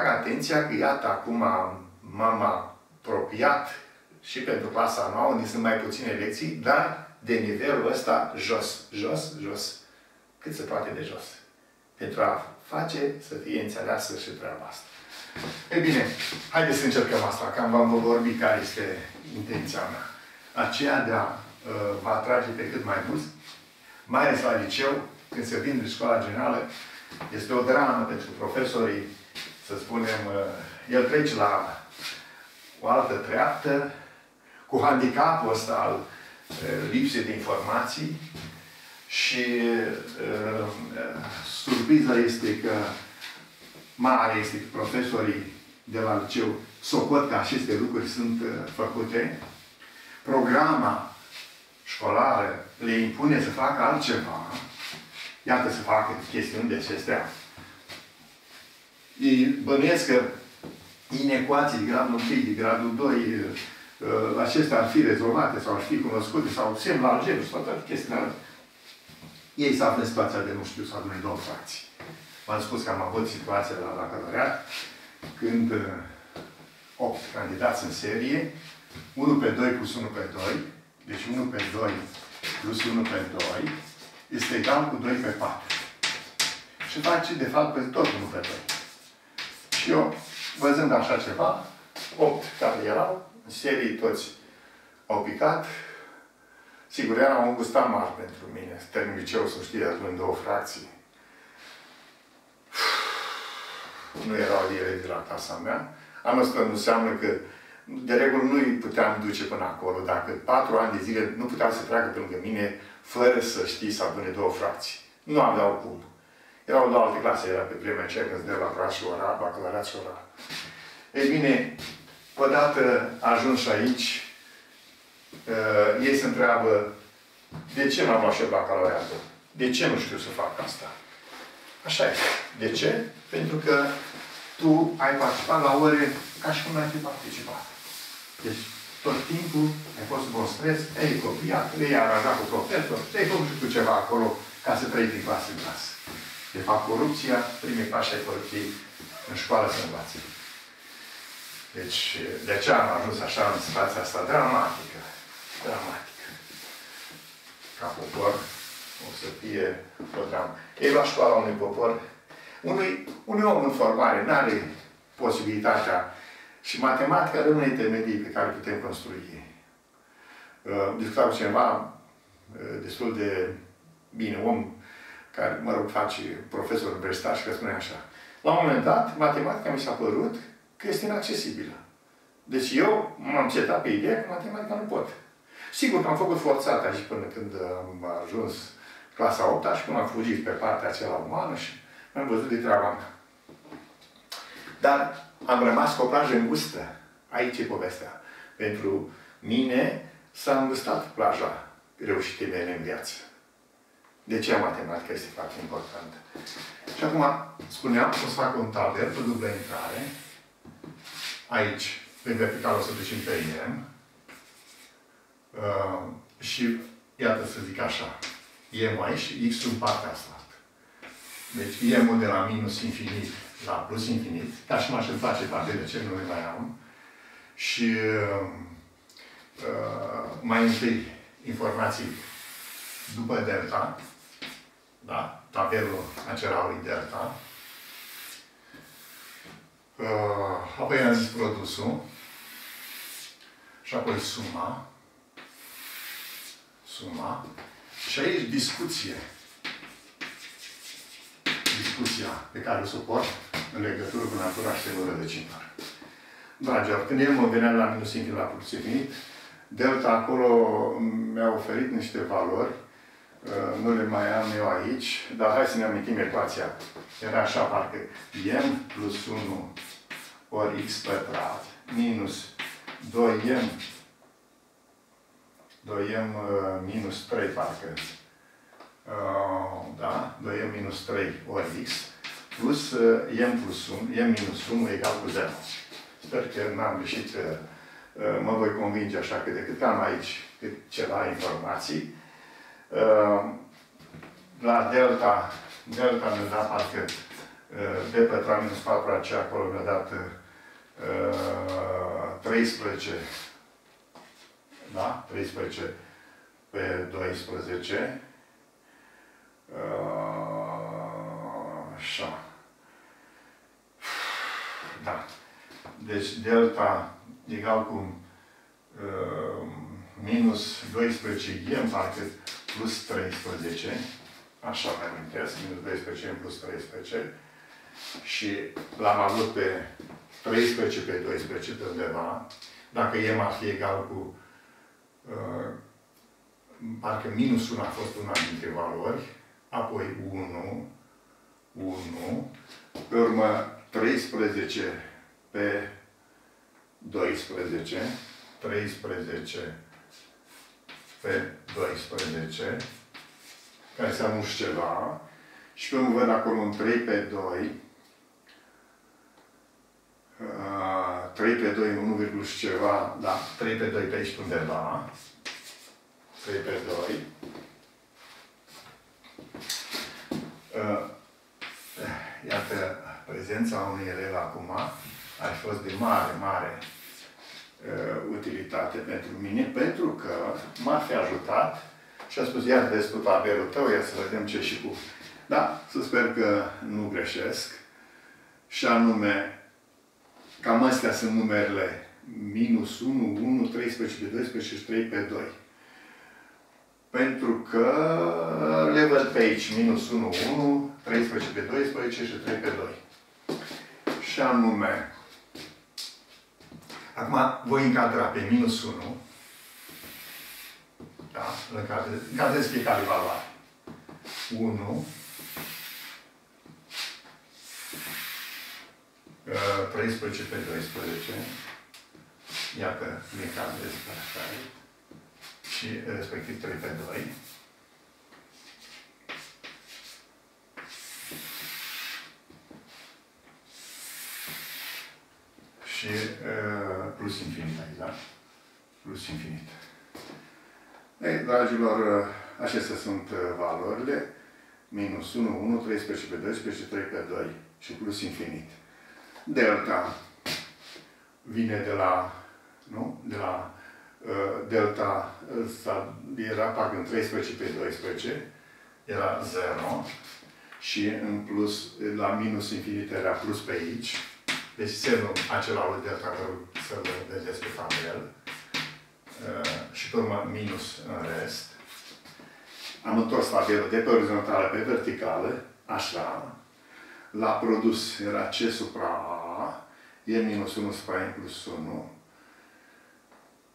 Atenția că iată acum m-am apropiat și pentru clasa 9, unde sunt mai puține lecții, dar de nivelul ăsta jos. Cât se poate de jos. Pentru a face să fie înțeleasă și treaba asta. Ei bine, haideți să încercăm asta, cam v-am vorbit care este intenția mea. Aceea de a vă atrage pe cât mai mulți, mai ales la liceu, când se vinde școala generală, este o dramă pentru profesorii, să spunem, el trece la o altă treaptă, cu handicapul ăsta al lipsei de informații și surpriza este că mare este că profesorii de la liceu socot că aceste lucruri sunt făcute. Programa școlară le impune să facă altceva. Iată să facă chestiuni de acestea. Bănuiesc că inecuații de gradul 1, de gradul 2, acestea ar fi rezolvate sau ar fi cunoscute sau semn la algebru sau toate chestiile. Ei se află în situația de nu știu să adune două fracții. V-am spus că am avut situația la bacalaureat când 8 candidați în serie, 1 pe 2 plus 1 pe 2, deci 1 pe 2 plus 1 pe 2 este egal cu 2 pe 4. Și face de fapt pe tot 1 pe 2. Și eu, văzând așa ceva, 8 care erau, în serie toți au picat. Sigur, era un gust amar pentru mine. Termin liceul, să știi, adunând două fracții. Nu erau ele de la casa mea. Anul ăsta nu înseamnă că, de regulă, nu îi puteam duce până acolo. Dacă 4 ani de zile nu puteam să treacă pe lângă mine fără să știi să adune două fracții. Nu aveau cum. Erau la alte clase, era pe vremea aceea când de la braș și ora, bacalaureat și ora. Ei bine, odată ajuns aici, ei se întreabă de ce m-am luat și eu bacalaureatul? De ce nu știu să fac asta? Așa este. De ce? Pentru că tu ai participat la ore ca și cum ai fi participat. Deci tot timpul ai fost un stres, ei copiat, ei aranjat cu profesor, te-ai făcut și tu ceva acolo ca să treci din clasă în clasă. De fapt, corupția, primii pași ai corupției în școală să învață. Deci, de aceea am ajuns așa în situația asta dramatică. Dramatică. Ca popor o să fie o dramă. Ei la școala unui popor, unui om în formare, nu are posibilitatea și matematica rămâne intermedii pe care putem construi. Discutam cu cineva destul de bine, om care, mă rog, face profesor universitar și că spune așa. La un moment dat, matematica mi s-a părut că este inaccesibilă. Deci eu m-am cetat pe ideea că matematica nu pot. Sigur că am făcut forțata și până când am ajuns clasa 8-a și până am fugit pe partea aceea umană și m-am văzut de treaba mea. Dar am rămas cu o plajă îngustă. Aici e povestea. Pentru mine s-a îngustat plaja reușitei mele în viață. De ce matematica este foarte importantă? Și acum spuneam că o să fac un tabel cu dublă intrare. Aici, pe vertical, o să ducem pe IM. Și iată să zic așa. IM aici și X în partea asta. Deci IM-ul de la minus infinit la plus infinit. Ca și m-aș face parte de ce nu le mai am. Și mai întâi informații după delta. Da? Tabelul acela lui delta. Apoi am zis produsul. Și apoi suma. Suma. Și aici discuție. Discuția pe care o suport în legătură cu natura și teoria decimală. Dragilor, când eu mă veneam la minus infinit la plus infinit, delta acolo mi-a oferit niște valori. Nu le mai am eu aici, dar hai să ne amintim ecuația. Era așa, parcă m plus 1 ori x pătrat minus 2m 2m minus 3, parcă. Da? 2m minus 3 ori x plus m plus 1, m minus 1 egal cu 0. Sper că n-am greșit, mă voi convinge așa cât de cât am aici cât ceva informații. La delta mi-a dat parcă b pătrat minus 4 ac, acolo mi-a dat 13, da? 13 pe 12. Așa. Da. Deci delta egal cu minus 12g, parcă plus 13. Așa mai amintesc, minus 12g plus 13. Și l-am avut pe 13 pe 12 de undeva. Dacă m ar fi egal cu parcă minus 1 a fost una dintre valori, apoi 1, pe urmă 13 pe 12, 13 pe 12, care înseamnă nu știu ceva, și pe urmă văd acolo un 3 pe 2, 3 pe 2, 1, ceva, da, 3 pe 2 pe aici undeva, 3 pe 2. Iată, prezența unui elev acum ar fi fost de mare utilitate pentru mine, pentru că m-ar fi ajutat și a spus, iar vezi tu tabelul tău, ia să vedem ce și cum. Da, să sper că nu greșesc. Și anume, cam astea sunt numerele minus 1, 1, 13 pe 12 și 3 pe 2. Pentru că le văd pe aici, minus 1, 1, 13 pe 12 și 3 pe 2. Și anume, acum voi încadra pe minus 1, da, încadrez fiecare valoare. 1, 13 pe 12, iată, încadrez pe așa, și respectiv 3 pe 2. Și plus infinit, exact. Plus infinit. Ei, dragilor, acestea sunt valorile. Minus 1, 1, 13 pe 12, 3 pe 2 și plus infinit. Delta vine de la, nu? De la delta era parcă în 13 pe 12, era 0 și în plus, la minus infinit era plus pe aici. Deci semnul acela lui delta, trebuie să-l vedeți pe tabel. Și pe urmă minus în rest. Am întors tabelul de pe orizontală pe verticală, așa. La produs era C supra A, E minus 1 supra E plus 1.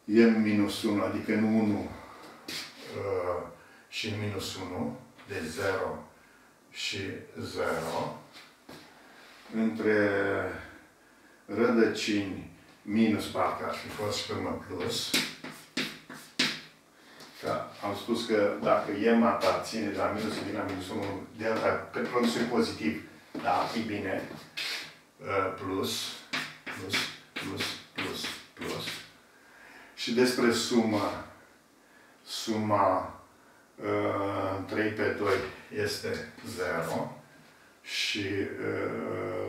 E minus 1, adică în 1 și în minus 1, de 0 și 0. Între rădăcini minus, parcă ar fi fost și urmă plus. Că am spus că dacă m aparține de la minus la minus 1, delta, pe produsul e pozitiv, da, e bine, plus. Și despre suma 3 pe 2 este 0. Și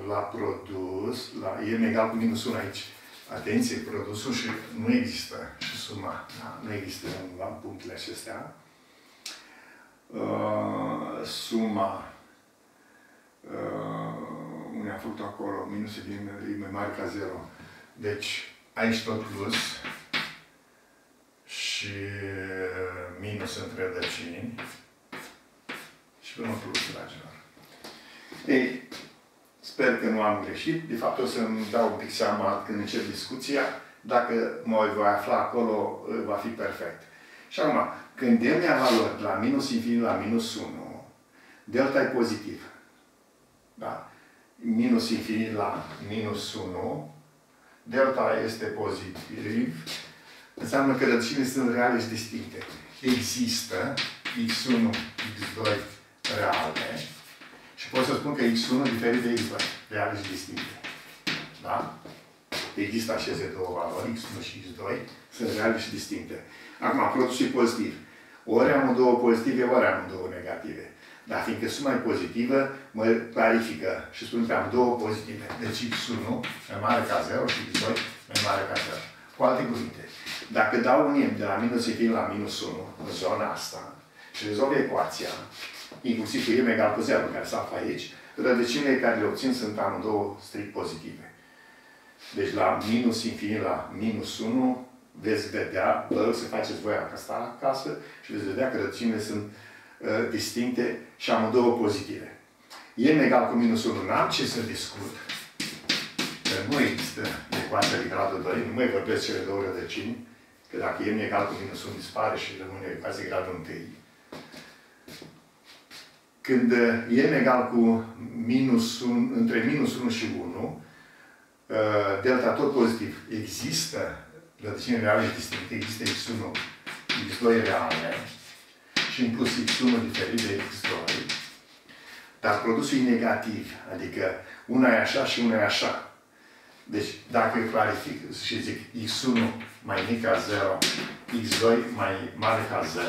la produs, la E egal cu minus 1 aici. Atenție, produsul și nu există și suma. Da? Nu există la punctele acestea. Suma unde am făcut acolo, minus e mai mare ca 0. Deci aici tot plus și minus între rădăcini și până plus, dragilor. Ei, sper că nu am greșit. De fapt, o să-mi dau un pic seama când încep discuția. Dacă mă voi afla acolo, va fi perfect. Și acum, când m ia valori la minus infinit la minus 1, delta e pozitiv. Da? Minus infinit la minus 1, delta este pozitiv. Înseamnă că rădăcinile sunt reale și distincte. Există x1, x2 reale. Și pot să spun că x1 diferit de x2, reale și distincte. Da? Există aceste două valori, x1 și x2, sunt reale și distincte. Acum, produsul e pozitiv. Ori am două pozitive, ori am două negative. Dar fiindcă suma e pozitivă, mă clarifică și spun că am două pozitive. Deci x1 mai mare ca 0 și x2 mai mare ca 0. Cu alte cuvinte, dacă dau un de la minus infinit la minus 1 în zona asta și rezolv ecuația, inclusiv cu m egal cu 0 care se află aici, rădăcinile care le obțin sunt amândouă strict pozitive. Deci la minus infinit la minus 1 veți vedea, vă rog să faceți voi acasă și veți vedea că rădăcinile sunt distincte și amândouă pozitive. E egal cu minus 1, n-am ce să discut. Că nu există ecuația de gradul 2, nu mai vorbesc cele două rădăcini, că dacă e egal cu minus 1 dispare și rămâne ecuația de gradul 1. Când e egal cu minus 1, între minus 1 și 1, delta tot pozitiv. Există rădăcini reale distincte, există x1, x2 reale și în plus x1 diferit de x2. Dar produsul e negativ, adică una e așa și una e așa. Deci dacă clarific și zic x1 mai mic ca 0, x2 mai mare ca 0,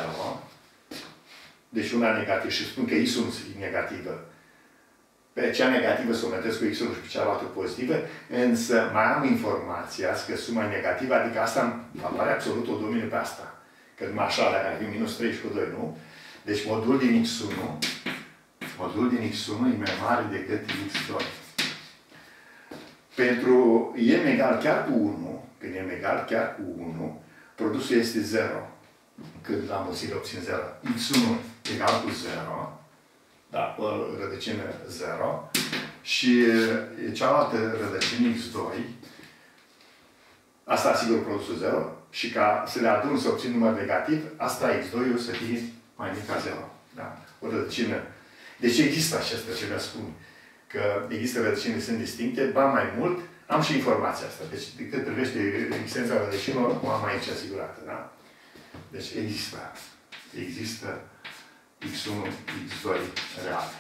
deci una negativ și spun că x1 e negativă, pe cea negativă să o metesc cu x1 și pe cealaltă pozitivă, însă mai am informația că suma e negativă, adică asta apare absolut o domine pe asta. Că numai așa, dacă ar fi minus 3 și cu 2, nu? Deci modulul din x1 e mai mare decât x2. Pentru e egal chiar cu 1, când e egal chiar cu 1, produsul este 0. Când la mulțire obțin 0. x1 egal cu 0, da, rădăcină 0 și cealaltă rădăcină x2, asta sigur produsul 0 și ca să le adun să obțin număr negativ, asta x2 o să fie mai mic ca 0. Da? O rădăcină. Deci există acestea ce vă spun, că există rădăcini sunt distincte, ba mai mult, am și informația asta. Deci de cât privește existența rădăcinilor, o am aici asigurată. Da? Deci există x1, x2 reale.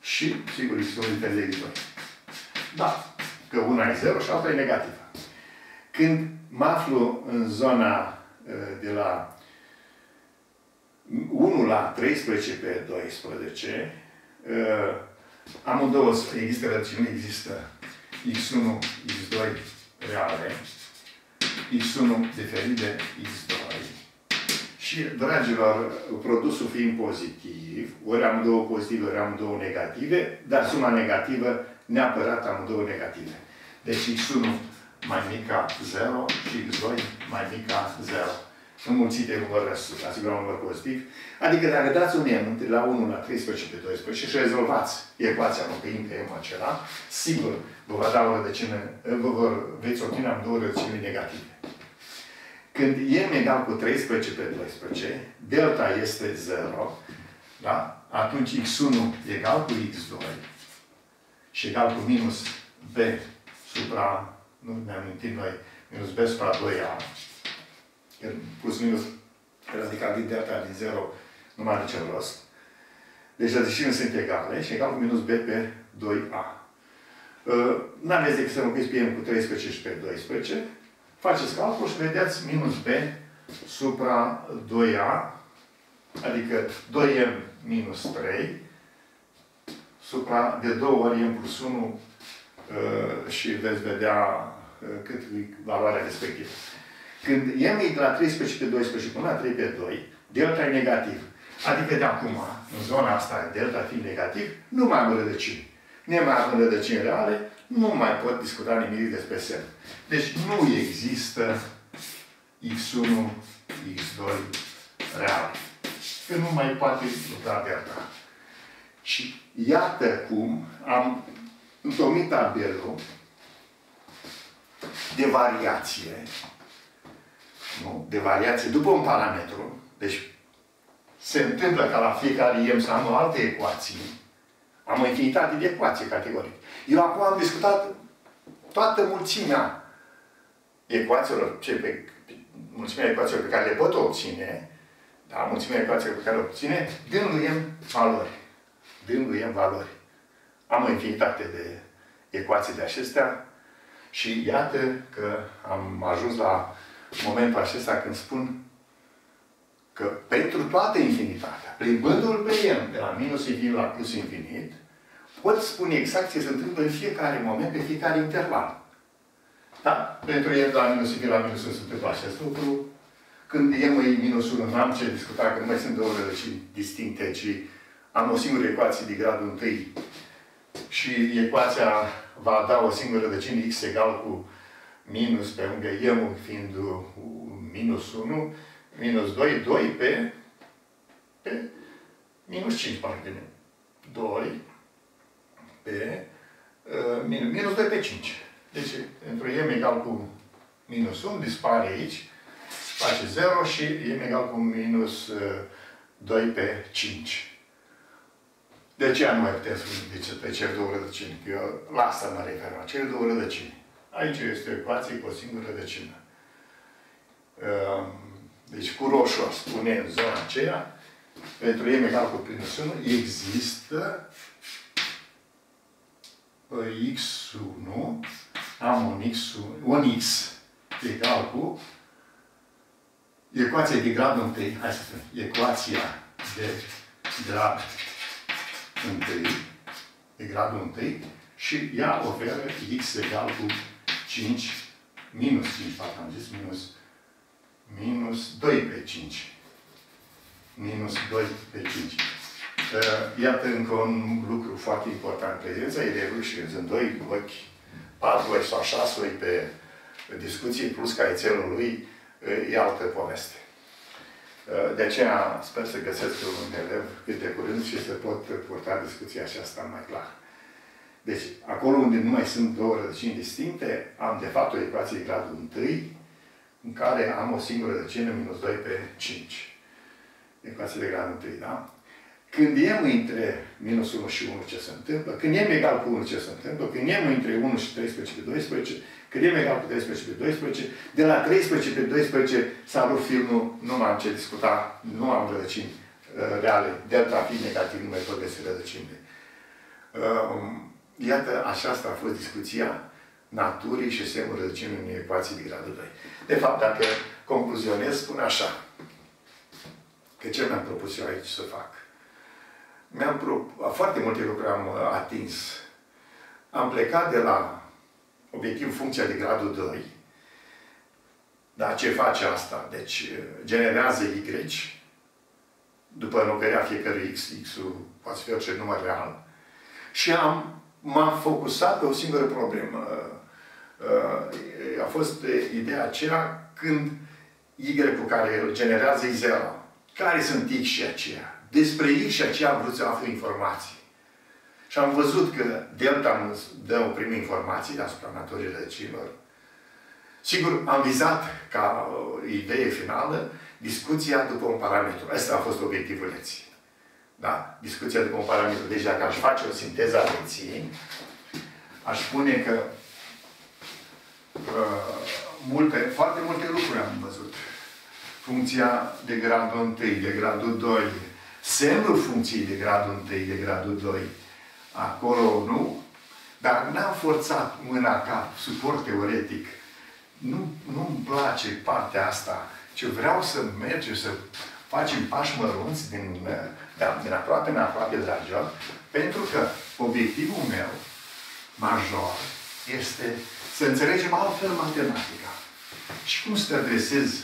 Și, sigur, x1 de x2. Da, că una e 0 și alta e negativă. Când mă aflu în zona de la 1 la 13 pe 12, amândouă există rădăcini, există x1, x2 reale, x1 diferit de x2. Și, dragilor, produsul fiind pozitiv, ori amândouă pozitive, ori amândouă negative, dar suma negativă, neapărat amândouă negative. Deci x1 mai mic ca 0 și x2 mai mic ca 0. Înmulțit de număr răsul, asigurăm un număr pozitiv. Adică dacă dați un m la 1 la 13 pe 12 și rezolvați ecuația înlocuind pe m acela, sigur vă da o rădăcină, veți obține amândouă rădăcini negative. Când e egal cu 13 pe 12, delta este 0, da? Atunci x1 egal cu x2 și egal cu minus b supra, nu ne amintim noi, minus b supra 2a, plus minus radical din delta din 0 nu mai are niciun rost. Deci rădăcinile sunt egale și egal cu minus b pe 2a. N-aveți decât să înlocuiți pe m cu 13 și pe 12, faceți calcul și vedeți minus b supra 2a, adică 2m minus 3, supra de 2 ori m plus 1 și veți vedea cât e valoarea respectivă. Când m e de la 13 pe 12 până la 3 pe 2, delta e negativ. Adică de acum, în zona asta, delta fiind negativ, nu mai am rădăcini. Ne mai am rădăcini reale, nu mai pot discuta nimic despre semn. Deci nu există x1, x2 real. Că nu mai poate discuta delta. Și iată cum am întocmit tabelul de variație. Nu? De variație după un parametru. Deci se întâmplă ca la fiecare iem să am o altă ecuație. Am o infinitate de ecuații categoric. Eu acum am discutat toată mulțimea ecuațiilor, mulțimea ecuațiilor pe care le pot obține, da, mulțimea ecuațiilor pe care le obține, dându-i valori. Am o infinitate de ecuații de acestea și iată că am ajuns la momentul acesta când spun că că pentru toată infinitatea, plimbându-l pe el de la minus infinit la plus infinit, pot spune exact ce se întâmplă în fiecare moment, pe fiecare interval. Da? Pentru el de la minus infinit la minus 1 se întâmplă acest lucru. Când e mai minus 1, n-am ce discuta, că nu mai sunt două rădăcini distincte, ci am o singură ecuație de gradul 1 și ecuația va da o singură rădăcină x egal cu minus pe unde eu fiind minus 1, minus 2, 2 pe minus 5, parcă 2 pe minus 2 pe 5. Deci, pentru m egal cu minus 1, dispare aici, face 0 și m egal cu minus 2 pe 5. De aceea nu mai putem spune pe cele două rădăcini, că eu la asta mă refer, la cele două rădăcini. Aici este o ecuație cu o singură rădăcină. Deci cu roșu spune în zona aceea, pentru m egal cu minus 1, există x1, am un x egal cu ecuația de gradul 1, hai să spunem, ecuația de grad 1, de gradul 1, și ea oferă x egal cu 5, minus 5, parcă am zis, minus 2 pe 5. Minus 2 pe 5. Iată încă un lucru foarte important. Prezența elevului și în 2 ochi, 4 ochi sau 6 ochi pe discuții, plus caietelul lui, e altă poveste. De aceea sper să găsesc un elev cât de curând și să pot purta discuția aceasta mai clară. Deci, acolo unde nu mai sunt două rădăcini distincte, am de fapt o ecuație de gradul 1, în care am o singură rădăcină, minus 2 pe 5. Ecuație de gradul 1, da? Când m între minus 1 și 1, ce se întâmplă? Când m egal cu 1, ce se întâmplă? Când m între 1 și 13 pe 12, când m egal cu 13 pe 12, de la 13 pe 12 s-a rupt filmul, nu am ce discuta, nu am rădăcini reale. Delta fi negativ, nu mai vorbesc rădăcinile. Iată, aceasta a fost discuția naturii și semnul rădăcinii unei ecuații de gradul 2. De fapt, dacă concluzionez, spun așa. Că ce mi-am propus eu aici să fac? Foarte multe lucruri am atins. Am plecat de la obiectiv funcția de gradul 2. Dar ce face asta? Deci, generează Y după înlocuirea fiecărui X. X-ul poate fi orice număr real. Și m-am focusat pe o singură problemă. A fost ideea aceea când Y-ul care îl generează e 0. Care sunt X și aceea? Despre X și aceea am vrut să aflu informații. Și am văzut că delta îmi dă o primă informație asupra naturii rădăcinilor. Sigur, am vizat ca idee finală discuția după un parametru. Asta a fost obiectivul lecției. Da? Discuția după un parametru. Deci dacă aș face o sinteză a lecției, aș spune că foarte multe lucruri am văzut. Funcția de gradul 1, de gradul 2, semnul funcției de gradul 1, de gradul 2, acolo nu, dar n-am forțat mâna ca suport teoretic. Nu-mi place partea asta, ci vreau să merg, să facem pași mărunți din aproape în aproape, dragilor, pentru că obiectivul meu major este să înțelegem altfel matematica. Și cum să adresez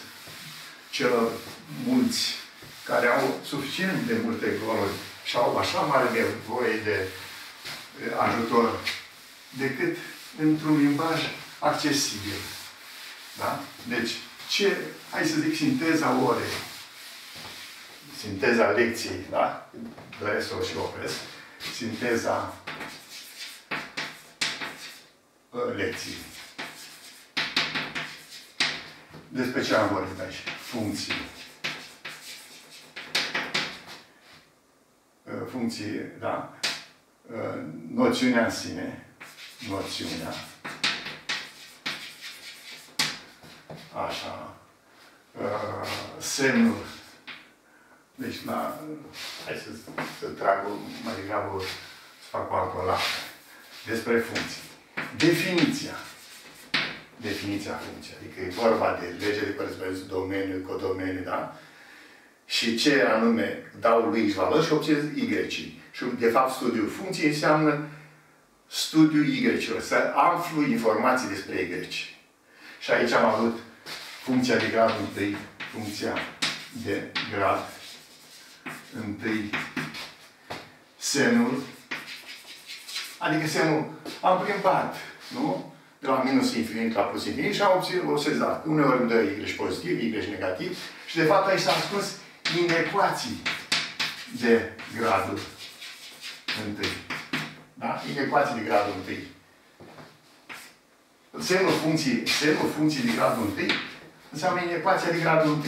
celor mulți care au suficient de multe goluri și au așa mare nevoie de ajutor, decât într-un limbaj accesibil. Da? Deci, hai să zic, sinteza orei, sinteza lecției, da? Doresc să o și opresc. Sinteza lecției. Despre ce am vorbit aici? Funcții. Funcții, da? Noțiunea în sine. Noțiunea. Așa. Semnul. Deci, hai să trag mai degrabă, să fac o altă lată. Despre funcții. Definiția. Definiția funcției. Adică e vorba de lege de corespondență, domeniu, codomeniu, da? și ce anume dau lui X valori și obțin Y. Și de fapt studiul funcției înseamnă studiul Y-ului, să aflu informații despre Y. Și aici am avut funcția de grad 1, funcția de grad 1, senul, adică senul am plimbat, nu? De la minus infinit la plus infinit și am obținut o sezat. Uneori îmi dă Y pozitiv, Y negativ și de fapt aici s-a ascuns inecuații de gradul 1. Da? Inecuații de gradul 1. Semnul funcției de gradul 1 înseamnă inecuația de gradul 1.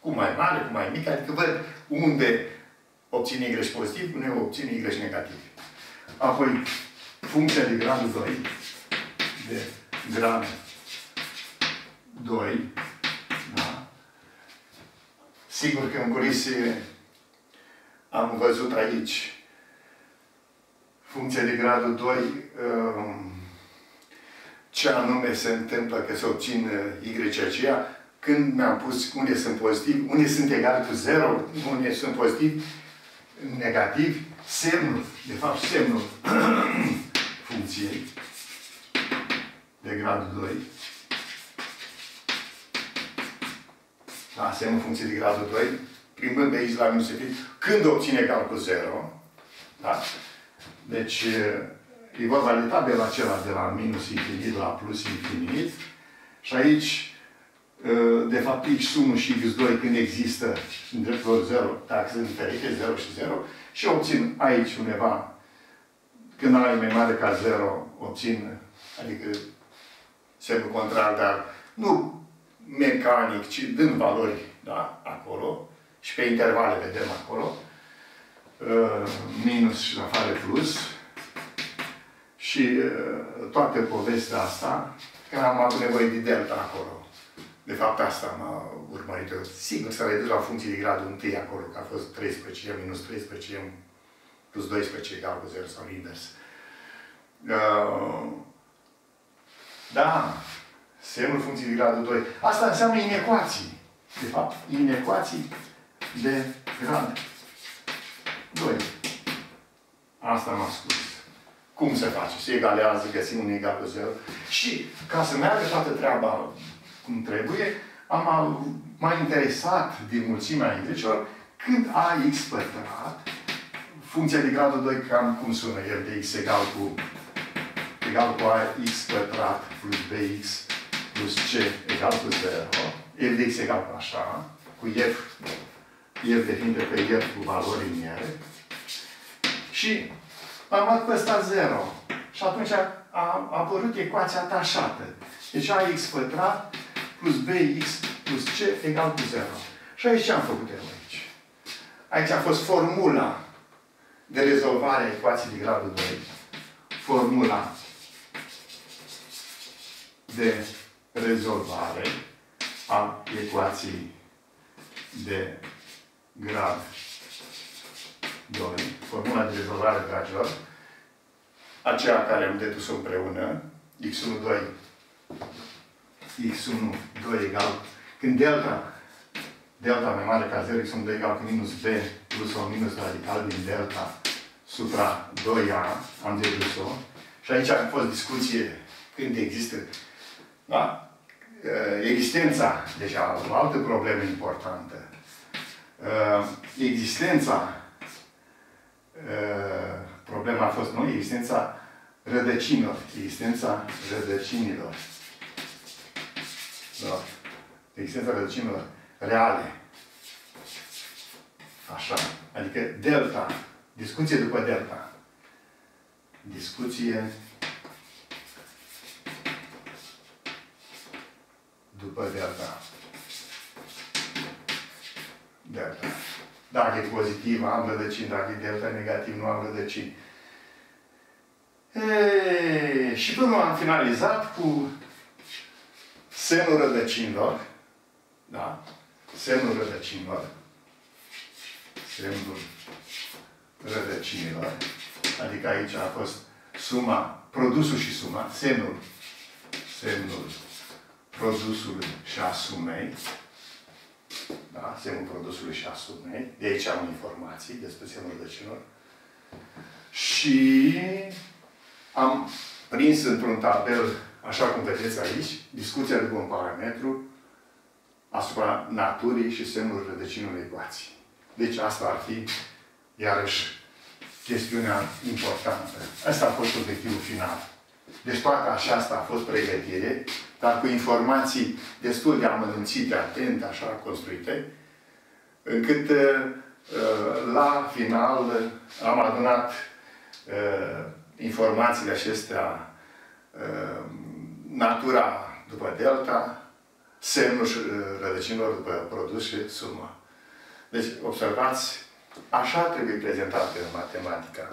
Cu mai mare, cu mai mic, adică văd unde obține Y pozitiv, unde obține Y negativ. Apoi, funcția de gradul 2 da? Sigur că în culise am văzut aici funcția de gradul 2 ce anume se întâmplă că se obțin Y aceea când mi-am pus unde sunt pozitivi, unde sunt egal cu 0, unde sunt pozitivi, negativi, semnul, de fapt semnul funcției de gradul 2. Da, semnul funcției de gradul 2, primând de aici la minus infinit, când obține egal cu 0, da? Deci, e vorba de tabelul acela de la minus infinit la plus infinit. Și aici, de fapt, x1 și x2, când există în dreptul lor 0, dacă sunt diferite, 0 și 0, și obțin aici undeva, când ala e mai mare ca 0, obțin, adică semnul contrar, dar nu mecanic, ci dând valori, da, acolo, și pe intervale vedem acolo, minus și la afară plus, și toată povestea asta, că am avut nevoie de delta acolo. De fapt, asta m-a urmărit eu. Sigur, să reduc la funcție de gradul 1 acolo, că a fost 13m minus 13m plus 12 egal cu 0 sau invers. Da, semnul funcției de gradul 2. Asta înseamnă inecuații. De fapt, inecuații de grad 2. Asta m-a spus. Cum se face? Se egalează, găsim un egal cu 0. Și, ca să meargă toată treaba cum trebuie, m-a interesat din mulțimea indicilor când ax pătrat, funcția de gradul 2, cam cum sună el, de x egal cu ax pătrat plus bx plus c egal cu 0, f de x egal cu așa, cu f depinde pe f cu valori liniere, și am luat pe ăsta 0. Și atunci a apărut ecuația atașată. Deci ax pătrat plus bx plus c egal cu 0. Și aici ce am făcut eu aici? Aici a fost formula de rezolvare a ecuației de gradul 2. Formula de rezolvare a ecuației de grad 2. Formula de rezolvare a gradilor, aceea care am dedus împreună, x1, 2 egal, când delta mai mare ca 0, x1, 2 egal cu minus b plus o minus radical din delta supra 2a, am dedus-o. Și aici a fost discuție când există, da? Existența, deja o altă problemă importantă, existența, problema a fost, nu? Existența rădăcinilor. Existența rădăcinilor. Da. Existența rădăcinilor reale. Așa. Adică delta. Discuție după delta. Discuție după delta. Delta. Dacă e pozitiv, am rădăcini. Dacă e delta negativ, nu am rădăcini. Și până am finalizat cu semnul rădăcinilor. Da? Semnul rădăcinilor. Semnul rădăcinilor. Adică aici a fost suma, produsul și suma, semnul. Semnul produsului și a sumei. da? Semnul produsului și a sumei. De aici am informații despre semnul rădăcinilor. Și am prins într-un tabel, așa cum vedeți aici, discuția după un parametru asupra naturii și semnul rădăcinilor ecuației. Deci asta ar fi, iarăși, chestiunea importantă. Asta a fost obiectivul final. Deci toată aceasta a fost pregătire, dar cu informații destul de amănunțite, atente, așa construite, încât la final am adunat informațiile acestea, natura după delta, semnul rădăcinilor după produs și suma. Deci, observați, așa trebuie prezentată matematica.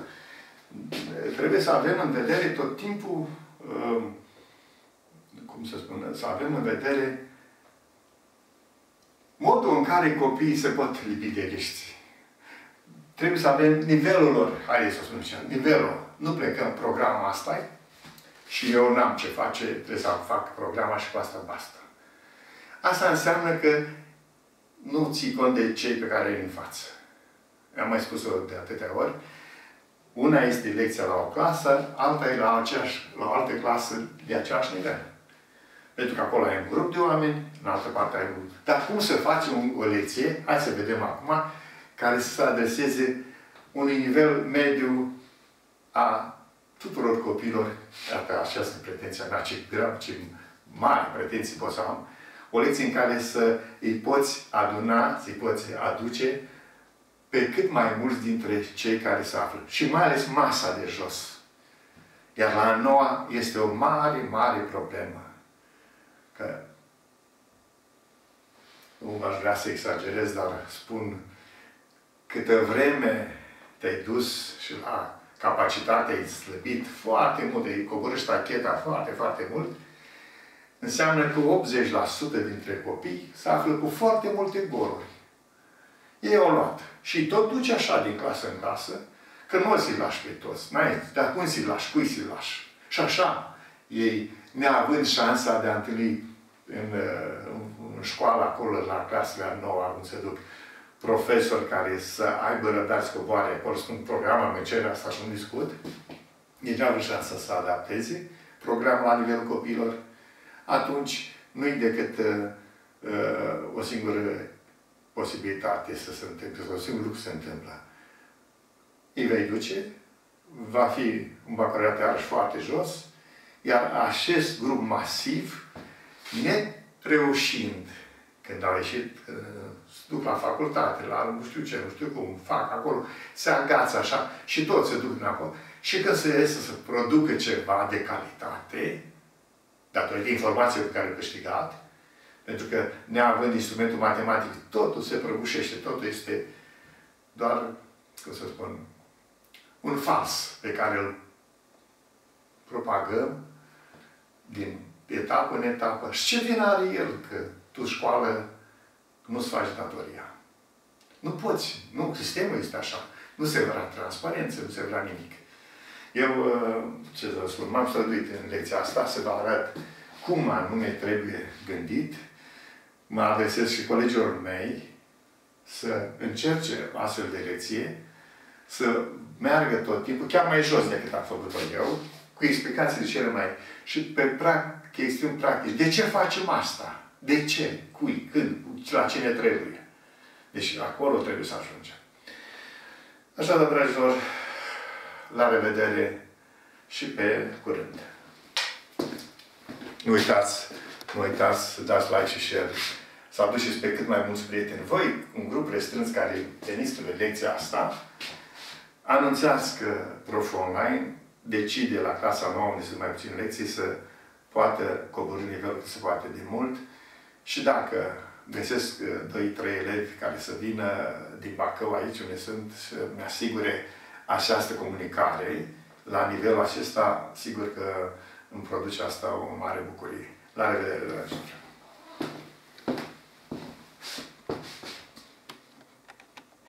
Trebuie să avem în vedere tot timpul, cum să spun, să avem în vedere modul în care copiii se pot lipi de liști. Trebuie să avem nivelul lor, hai să spunem așa, nivelul. Nu plecăm, programa asta și eu n-am ce face, trebuie să fac programa și cu asta basta. Asta înseamnă că nu ții cont de cei pe care îi în față. Am mai spus-o de atâtea ori. Una este lecția la o clasă, alta e la o altă clasă de aceeași nivel. Pentru că acolo ai un grup de oameni, în altă parte ai un... Dar cum să faci o lecție, hai să vedem acum, care să se adreseze unui nivel mediu a tuturor copiilor, dacă așa sunt pretenția mea, ce grav, ce mari pretenții pot să am, o lecție în care să îi poți aduna, să îi poți aduce pe cât mai mulți dintre cei care se află. Și mai ales masa de jos. Iar la a noua este o mare, mare problemă. Că nu aș vrea să exagerez, dar spun câtă vreme te-ai dus și la capacitate ai slăbit foarte mult, ai coborât tacheta foarte, foarte mult, înseamnă că 80% dintre copii se află cu foarte multe goluri. Ei au luat. Și tot duci așa din clasă în clasă, că nu ți-i lași pe toți. Dar cum ți-i lași? Cui ți-i lași? Și așa, ei, neavând șansa de a întâlni în școală, acolo, la clasele a noua, cum se duc, profesori care să aibă răbdați coboare, acolo spun programa, mă cere asta și nu discut, ei n-au șansa să adapteze programul la nivelul copiilor. Atunci, nu-i decât o singură posibilitate să se întâmple, sau singurul lucru se întâmplă. Îi vei duce, va fi un bacalaureat iarăși foarte jos, iar acest grup masiv, nereușind, când au ieșit, se duc la facultate, la nu știu ce, nu știu cum, fac acolo, se agață așa și toți se duc înapoi. Și când se iese să producă ceva de calitate, datorită informației pe care le-a câștigat, pentru că, neavând instrumentul matematic, totul se prăbușește, totul este doar, cum să spun, un fals pe care îl propagăm din etapă în etapă. Și ce vin are el că tu, școală, nu-ți faci datoria? Nu poți. Nu, sistemul este așa. Nu se vrea transparență, nu se vrea nimic. Eu, ce să spun, m-am străduit în lecția asta să vă arăt cum anume trebuie gândit. Mă adresez și colegilor mei să încerce astfel de lecție, să meargă tot timpul, chiar mai jos decât am făcut-o eu, cu explicații de cele mai... și pe chestiuni practice. De ce facem asta? De ce? Cui? Când? La cine trebuie? Deci acolo trebuie să ajungem. Așadar, dragilor, la revedere și pe curând. Nu uitați să dați like și share, să aduceți pe cât mai mulți prieteni. Voi, un grup restrâns care veniți pe lecția asta, anunțați că proful online decide la clasa 9, unde sunt mai puține lecții, să poată coborî nivelul cât se poate de mult. Și dacă găsesc 2-3 elevi care să vină din Bacău aici, unde sunt, să mi-asigure această comunicare, la nivelul acesta, sigur că îmi produce asta o mare bucurie. La revedere, dragilor!